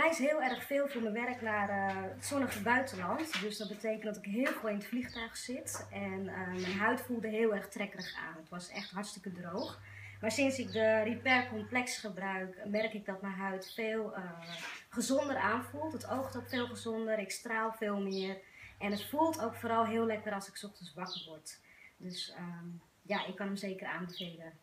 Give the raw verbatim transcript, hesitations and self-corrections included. reis heel erg veel voor mijn werk naar uh, het zonnige buitenland. Dus dat betekent dat ik heel veel in het vliegtuig zit. En uh, mijn huid voelde heel erg trekkerig aan. Het was echt hartstikke droog. Maar sinds ik de Repair Complex gebruik, merk ik dat mijn huid veel uh, gezonder aanvoelt. Het oogt ook veel gezonder, ik straal veel meer. En het voelt ook vooral heel lekker als ik 's ochtends wakker word. Dus um, ja, ik kan hem zeker aanbevelen.